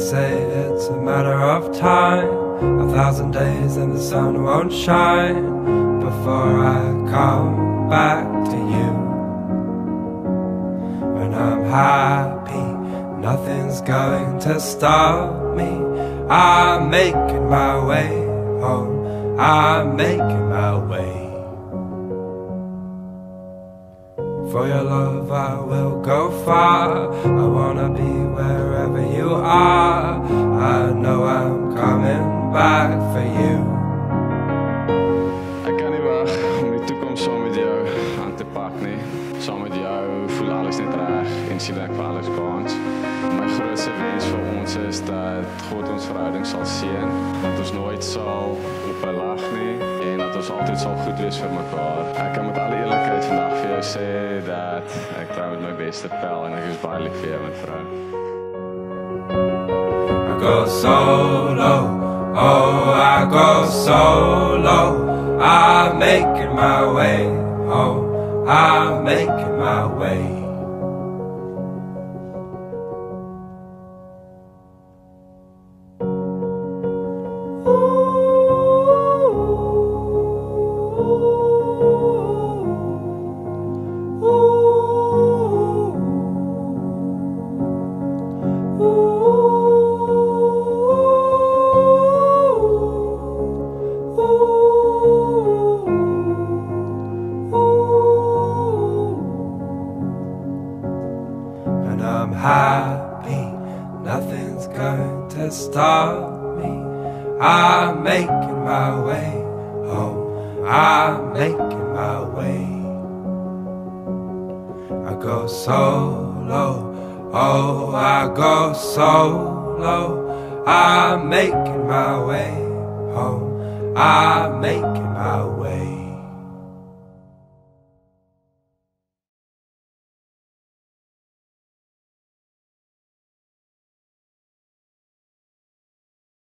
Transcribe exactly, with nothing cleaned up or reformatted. say it's a matter of time. A thousand days and the sun won't shine before I come back to you. When I'm happy, nothing's going to stop me. I'm making my way home, I'm making my way. For your love I will go far. I wanna be wherever you are. I know I'm coming back for you. Ik kan niet wachten om die toekomst zo met jou aan te pakken. Zo met jou voel alles niet raar en zie ik alles kans. Mijn grootste wens voor ons is dat God ons verhouding zal zien. Dat ons nooit zal op lachen. Het is altijd zo goed wees voor elkaar. Ik kan met alle eerlijkheid vandaag voor jou zeggen dat ik trouw met mijn beste pijl en ik is baie lief voor jou, mijn vrouw. I go solo, oh I go solo. I'm making my way, oh I'm making my way. I'm happy, nothing's going to stop me. I'm making my way home, I'm making my way. I go solo, oh I go solo. I'm making my way home, I'm making my way.